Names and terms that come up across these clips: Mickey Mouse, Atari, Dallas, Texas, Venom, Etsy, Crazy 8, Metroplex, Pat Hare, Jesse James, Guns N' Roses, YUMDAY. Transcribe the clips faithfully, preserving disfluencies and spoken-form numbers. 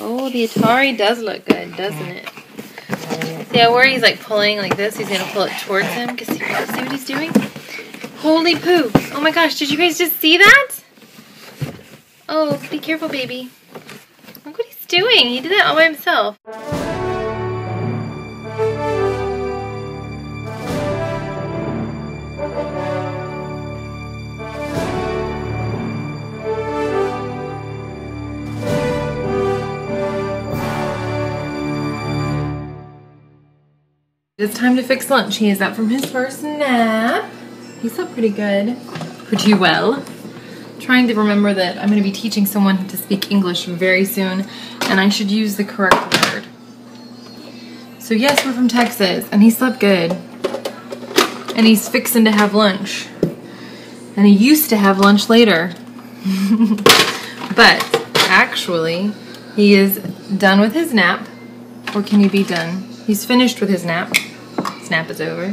Oh, the Atari does look good, doesn't it? See, I worry he's like pulling like this. He's going to pull it towards him. Cause see, see what he's doing? Holy poo. Oh my gosh, did you guys just see that? Oh, be careful, baby. Look what he's doing. He did that all by himself. It's time to fix lunch. He is up from his first nap. He slept pretty good. Pretty well. Trying to remember that I'm going to be teaching someone to speak English very soon, and I should use the correct word. So yes, we're from Texas, and he slept good. And he's fixing to have lunch. And he used to have lunch later. But, actually, he is done with his nap. Or can he be done? He's finished with his nap. His nap is over.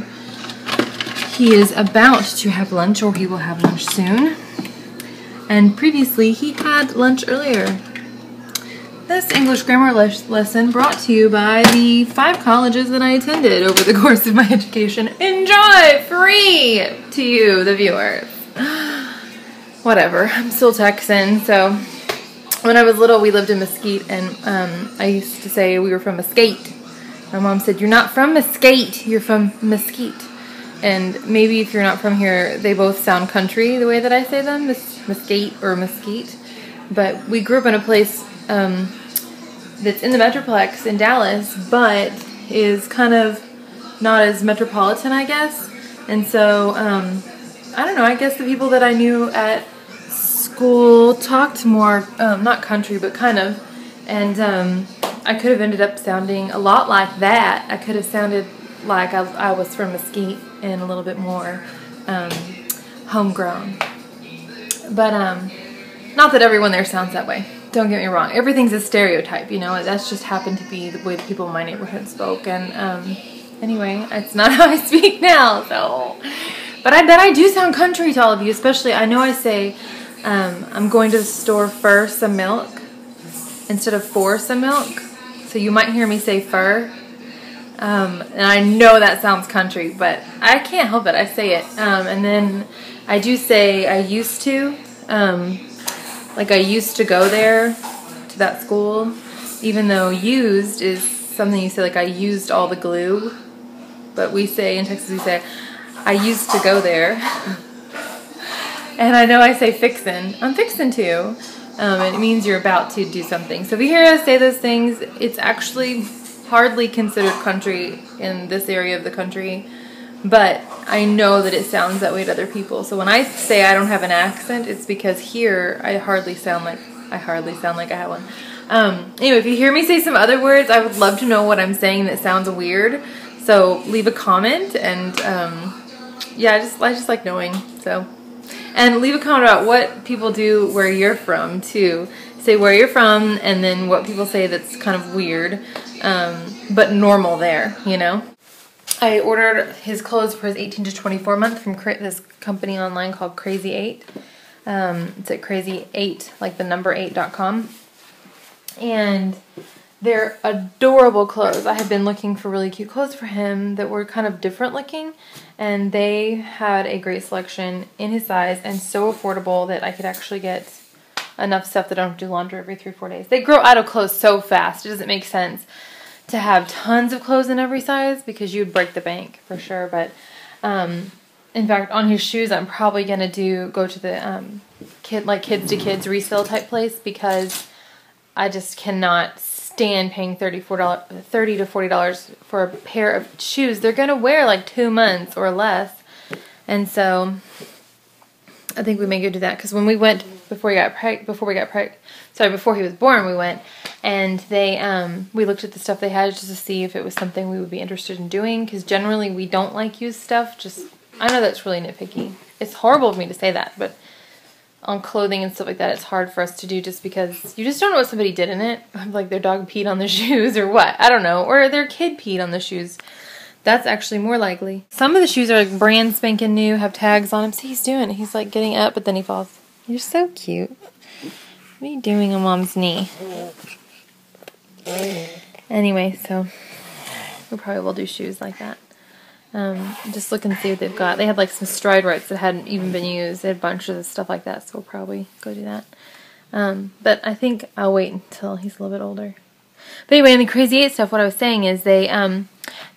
He is about to have lunch, or he will have lunch soon. And previously, he had lunch earlier. This English grammar le lesson brought to you by the five colleges that I attended over the course of my education. Enjoy! Free to you, the viewers. Whatever. I'm still Texan, so when I was little, we lived in Mesquite, and um, I used to say we were from Mesquite. My mom said, "You're not from Mesquite, you're from Mesquite." And maybe if you're not from here, they both sound country the way that I say them, Mes Mesquite or Mesquite. But we grew up in a place um, that's in the Metroplex in Dallas, but is kind of not as metropolitan, I guess. And so, um, I don't know, I guess the people that I knew at school talked more, um, not country, but kind of. And um, I could have ended up sounding a lot like that. I could have sounded like I, I was from Mesquite and a little bit more um, homegrown. But um, not that everyone there sounds that way. Don't get me wrong. Everything's a stereotype, you know. That's just happened to be the way the people in my neighborhood spoke. And um, anyway, it's not how I speak now. So, but I bet I do sound country to all of you, especially I know I say um, I'm going to the store for some milk instead of for some milk. So you might hear me say fur. Um, and I know that sounds country, but I can't help it. I say it. Um, and then I do say I used to. Um, like I used to go there to that school, even though used is something you say like I used all the glue. But we say, in Texas we say, I used to go there. And I know I say fixin'. I'm fixin' to. Um, and it means you're about to do something. So if you hear us say those things, it's actually hardly considered country in this area of the country, but I know that it sounds that way to other people. So when I say I don't have an accent, it's because here I hardly sound like I hardly sound like I have one. Um, anyway, if you hear me say some other words, I would love to know what I'm saying that sounds weird. So leave a comment, and um, yeah, I just I just like knowing. So, and leave a comment about what people do where you're from too. Say where you're from, and then what people say that's kind of weird. Um, but normal there, you know. I ordered his clothes for his eighteen to twenty-four month from this company online called Crazy eight. Um, it's at Crazy eight, like the number eight dot com. And they're adorable clothes. I had been looking for really cute clothes for him that were kind of different looking. And they had a great selection in his size and so affordable that I could actually get enough stuff that I don't have to do laundry every three, four days. They grow out of clothes so fast. It doesn't make sense to have tons of clothes in every size because you'd break the bank for sure. But um, in fact, on his shoes, I'm probably gonna do go to the um, kid like kids to kids resale type place because I just cannot stand paying thirty to forty dollars for a pair of shoes they're gonna wear like two months or less. And so I think we may go do that because when we went before we got preg, before we got preg, sorry, before he was born, we went and they, um, we looked at the stuff they had just to see if it was something we would be interested in doing because generally we don't like used stuff. Just, I know that's really nitpicky. It's horrible of me to say that, but on clothing and stuff like that, it's hard for us to do just because you just don't know what somebody did in it. Like their dog peed on the shoes or what, I don't know, or their kid peed on the shoes. That's actually more likely. Some of the shoes are like brand spanking new, have tags on them. See, he's doing it. He's like getting up, but then he falls. You're so cute. What are you doing on Mom's knee? Anyway, so we probably will do shoes like that. Um, just look and see what they've got. They had like some stride rights that hadn't even been used. They had bunches of stuff like that, so we'll probably go do that. Um, but I think I'll wait until he's a little bit older. But anyway, in the Crazy eight stuff, what I was saying is they, um,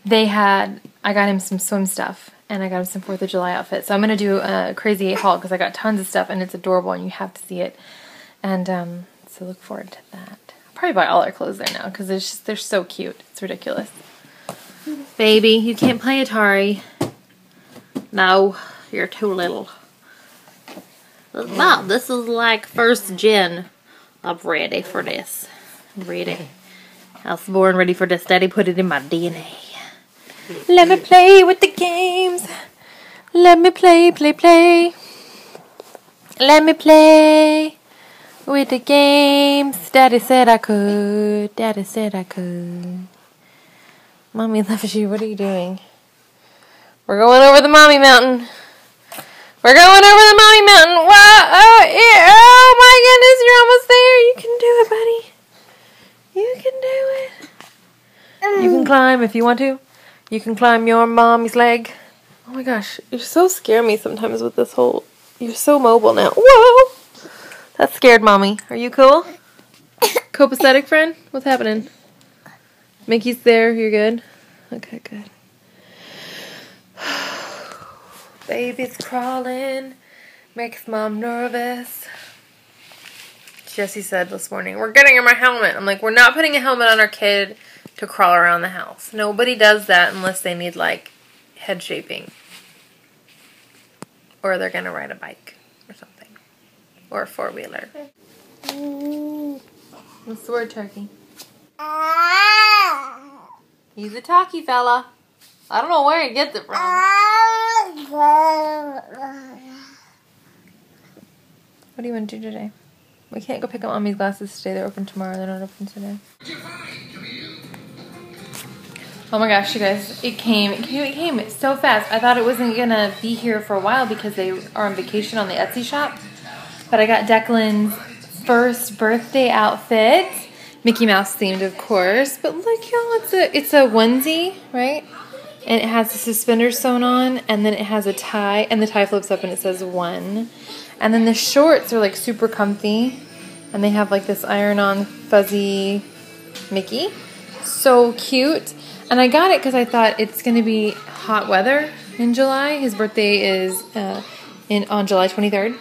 they had, I got him some swim stuff, and I got him some fourth of July outfits. So I'm going to do a Crazy eight haul, because I got tons of stuff, and it's adorable, and you have to see it. And um, so look forward to that. I'll probably buy all our clothes there now, because it's just, they're so cute. It's ridiculous. Baby, you can't play Atari. No, you're too little. Wow, this is like first gen. I'm ready for this. I'm ready. I was born ready for this. Daddy put it in my D N A. Let me play with the games. Let me play, play, play. Let me play with the games. Daddy said I could. Daddy said I could. Mommy loves you. What are you doing? We're going over the mommy mountain. We're going over the mommy mountain. Wow! Oh, yeah. Oh my goodness! You're almost there. You can do it, buddy. You can do it. You can climb if you want to. You can climb your mommy's leg. Oh my gosh! You so scare me sometimes with this whole. You're so mobile now. Whoa! That scared mommy. Are you cool? Copacetic friend? What's happening? Mickey's there. You're good. Okay, good. Baby's crawling, makes mom nervous. Jesse said this morning, we're getting him a helmet. I'm like, we're not putting a helmet on our kid to crawl around the house. Nobody does that unless they need, like, head shaping. Or they're going to ride a bike or something. Or a four-wheeler. What's the word, turkey? He's a talkie fella. I don't know where he gets it from. What do you want to do today? We can't go pick up mommy's glasses today. They're open tomorrow. They're not open today. Oh my gosh, you guys. It came. It came. It came it's so fast. I thought it wasn't going to be here for a while because they are on vacation on the Etsy shop. But I got Declan's first birthday outfit. Mickey Mouse themed, of course. But look, y'all. It's a, it's a onesie, right? And it has the suspenders sewn on, and then it has a tie, and the tie flips up and it says one. And then the shorts are like super comfy, and they have like this iron-on fuzzy Mickey. So cute. And I got it because I thought it's going to be hot weather in July. His birthday is uh, in on July twenty-third.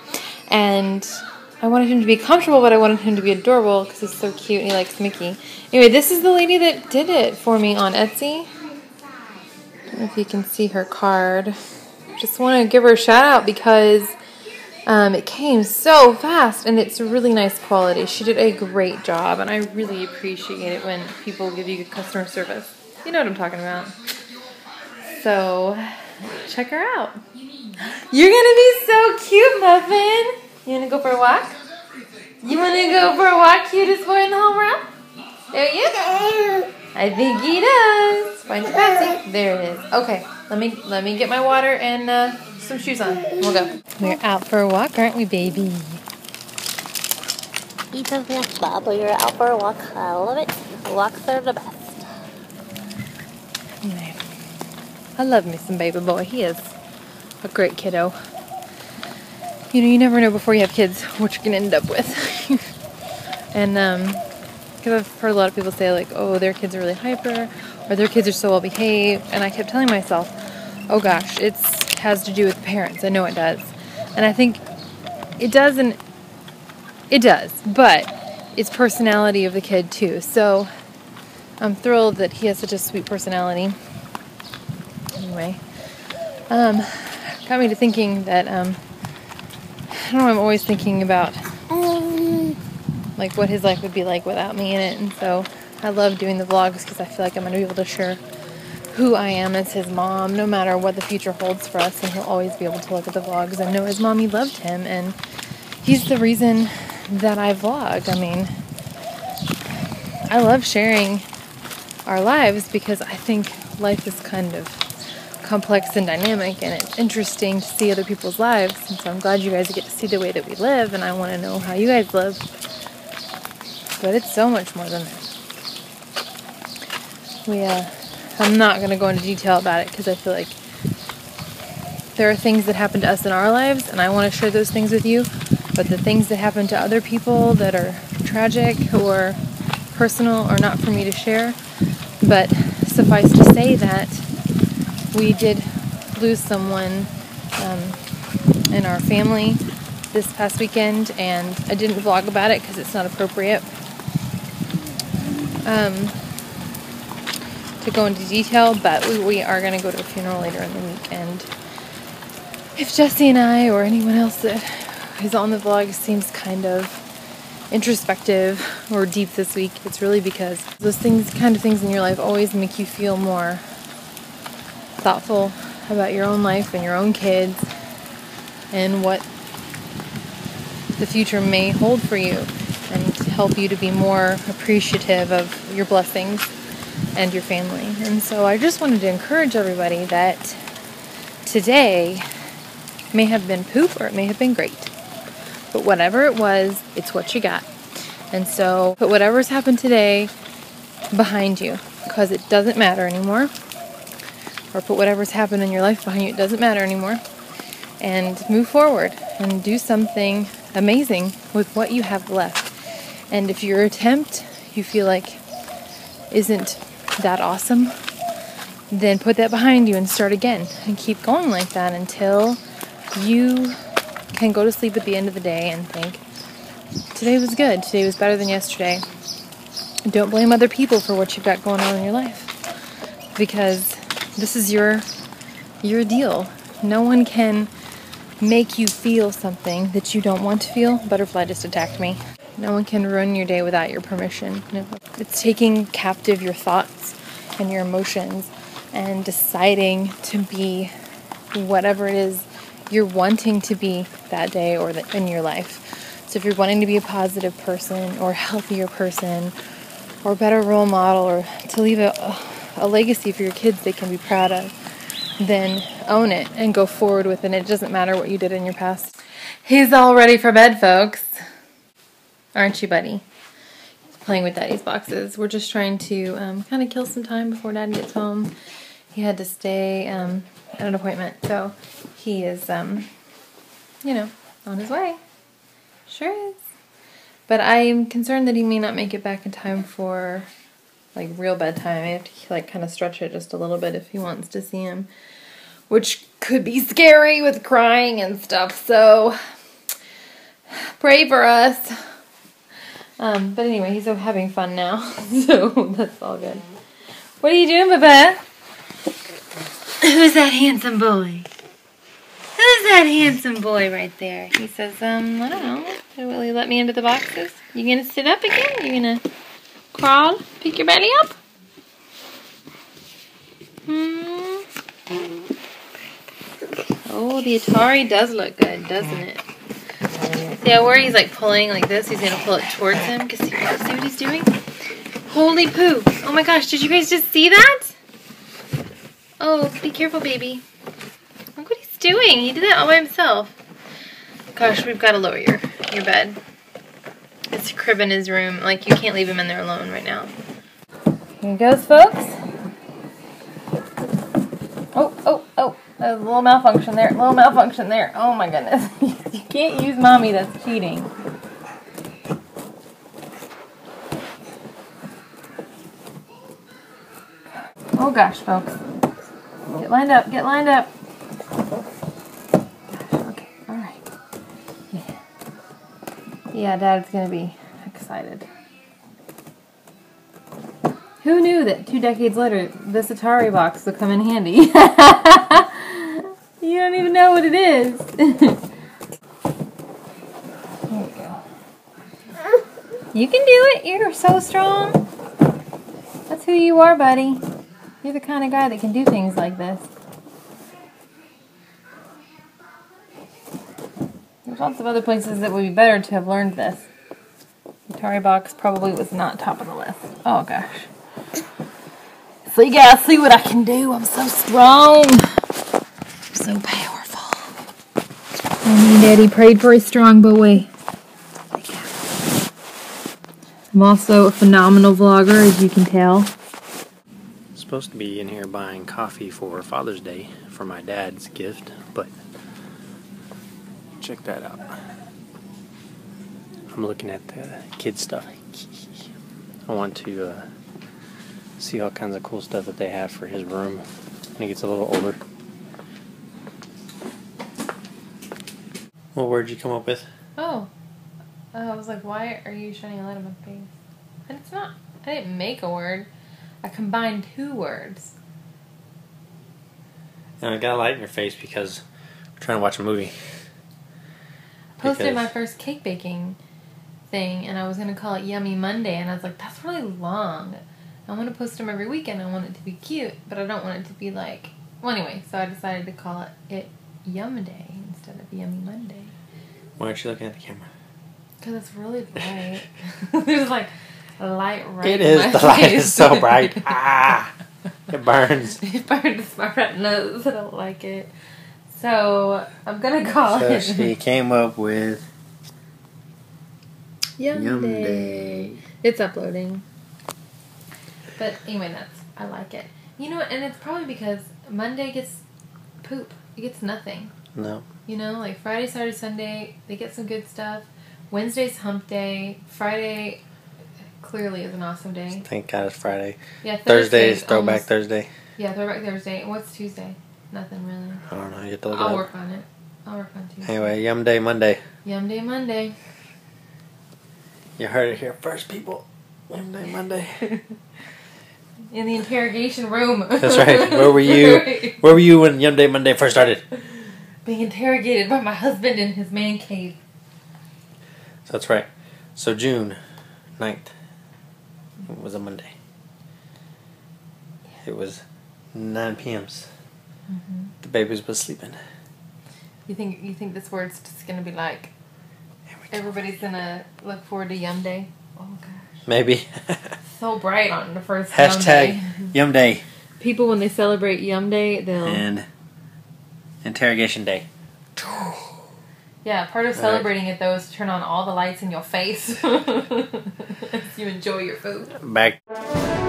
And I wanted him to be comfortable, but I wanted him to be adorable because he's so cute and he likes Mickey. Anyway, this is the lady that did it for me on Etsy. If you can see her card, just want to give her a shout out because um, it came so fast and it's really nice quality. She did a great job, and I really appreciate it when people give you good customer service. You know what I'm talking about. So check her out. You're gonna be so cute, Muffin. You wanna go for a walk? You wanna go for a walk? Cutest boy in the whole world. There you go. I think he does. Find your Patsy. There it is. Okay, let me let me get my water and uh, some shoes on. We'll go. We're out for a walk, aren't we, baby? You don't like Bobble. You're out for a walk. I love it. Walks are the best. Anyway, I love me some baby boy. He is a great kiddo. You know, you never know before you have kids what you're gonna end up with. and um. Because I've heard a lot of people say, like, oh, their kids are really hyper, or their kids are so well behaved, and I kept telling myself, oh gosh, it has to do with parents. I know it does, and I think it does, and it does, but it's personality of the kid too. So I'm thrilled that he has such a sweet personality. Anyway, um, got me to thinking that um, I don't know. I'm always thinking about. Like what his life would be like without me in it, and so I love doing the vlogs because I feel like I'm going to be able to share who I am as his mom, no matter what the future holds for us, and he'll always be able to look at the vlogs and know his mommy loved him, and he's the reason that I vlog. I mean, I love sharing our lives because I think life is kind of complex and dynamic, and it's interesting to see other people's lives, and so I'm glad you guys get to see the way that we live, and I want to know how you guys live. But it's so much more than that. we, uh, I'm not going to go into detail about it because I feel like there are things that happen to us in our lives and I want to share those things with you, but the things that happen to other people that are tragic or personal are not for me to share. But suffice to say that we did lose someone um, in our family this past weekend, and I didn't vlog about it because it's not appropriate um, to go into detail, but we, we are going to go to a funeral later in the week, and if Jesse and I or anyone else that is on the vlog seems kind of introspective or deep this week, it's really because those things, kind of things in your life always make you feel more thoughtful about your own life and your own kids and what the future may hold for you, and help you to be more appreciative of your blessings and your family. And so I just wanted to encourage everybody that today may have been poop or it may have been great, but whatever it was, it's what you got. And so put whatever's happened today behind you, because it doesn't matter anymore. Or put whatever's happened in your life behind you, it doesn't matter anymore. And move forward and do something amazing with what you have left. And if your attempt you feel like isn't that awesome, then put that behind you and start again. And keep going like that until you can go to sleep at the end of the day and think, today was good, today was better than yesterday. Don't blame other people for what you've got going on in your life, because this is your your deal. No one can make you feel something that you don't want to feel. Butterfly just attacked me. No one can ruin your day without your permission. No. It's taking captive your thoughts and your emotions and deciding to be whatever it is you're wanting to be that day or the, in your life. So if you're wanting to be a positive person or a healthier person or a better role model or to leave a, a legacy for your kids they can be proud of, then own it and go forward with it. It doesn't matter what you did in your past. He's all ready for bed, folks. Aren't you, buddy? He's playing with Daddy's boxes. We're just trying to um, kind of kill some time before Daddy gets home. He had to stay um, at an appointment, so he is, um, you know, on his way. Sure is. But I'm concerned that he may not make it back in time for, like, real bedtime. I have to, like, kind of stretch it just a little bit if he wants to see him, which could be scary with crying and stuff, so pray for us. Um, but anyway, he's having fun now, so that's all good. What are you doing, Papa? Who's that handsome boy? Who's that handsome boy right there? He says, um, I don't know, will he let me into the boxes? You gonna sit up again? You gonna crawl? Pick your belly up? Hmm. Oh, the Atari does look good, doesn't it? See how where he's like pulling like this? He's gonna pull it towards him. Cause see, see what he's doing? Holy poop! Oh my gosh, did you guys just see that? Oh, be careful, baby. Look what he's doing. He did that all by himself. Gosh, we've got to lower your, your bed. It's a crib in his room. Like, you can't leave him in there alone right now. Here he goes, folks. Oh, oh, oh. That was a little malfunction there. A little malfunction there. Oh, my goodness. You can't use Mommy. That's cheating. Oh, gosh, folks. Get lined up. Get lined up. Okay. All right. Yeah. Yeah, Dad's going to be excited. Who knew that two decades later, this Atari box would come in handy? You don't even know what it is. There we go. You can do it. You're so strong. That's who you are, buddy. You're the kind of guy that can do things like this. There's lots of other places that would be better to have learned this. Atari box probably was not top of the list. Oh gosh. So you gotta see what I can do. I'm so strong. I'm so powerful. Mommy and Daddy prayed for a strong boy. I'm also a phenomenal vlogger, as you can tell. supposed to be in here buying coffee for Father's Day for my dad's gift, but check that out. I'm looking at the kids stuff. I want to uh, see all kinds of cool stuff that they have for his room when he gets a little older. What word did you come up with? Oh, uh, I was like, why are you shining a light on my face? And it's not, I didn't make a word. I combined two words. And I got a light in your face because we're trying to watch a movie. I posted because... my first cake baking thing, and I was going to call it Yummy Monday, and I was like, that's really long. I want to post them every weekend. I want it to be cute, but I don't want it to be like... Well, anyway, so I decided to call it, it Yum Day instead of Yummy Monday. Why aren't you looking at the camera? Because it's really bright. There's like... light right It is. In my the light face. Is so bright. Ah! It burns. It burns my retinas. I don't like it. So, I'm going to call so it. So, she came up with Yum, Yum Day. Day. It's uploading. But, anyway, that's, I like it. You know, and it's probably because Monday gets poop. It gets nothing. No. You know, like Friday, Saturday, Sunday, they get some good stuff. Wednesday's hump day. Friday... clearly is an awesome day. Thank God it's Friday. Yeah, Thursday is Throwback almost, Thursday. Yeah, Throwback Thursday. What's Tuesday? Nothing really. I don't know. You have to look I'll it up. work on it. I'll work on Tuesday. Anyway, Yum Day Monday. Yum Day Monday. You heard it here first, people. Yum Day Monday. In the interrogation room. That's right. Where were you? Where were you when Yum Day Monday first started? Being interrogated by my husband in his man cave. So that's right. So June ninth. It was a Monday. Yeah. It was nine P M's. Mm-hmm. The babies was sleeping. You think you think this word's just gonna be like everybody's gonna look forward to Yum Day? Oh gosh. Maybe. So bright on the first hashtag Yum Day. Yum Day. People when they celebrate Yum Day, they'll and interrogation day. Yeah, part of celebrating right. it, though, is to turn on all the lights in your face as you enjoy your food. Back.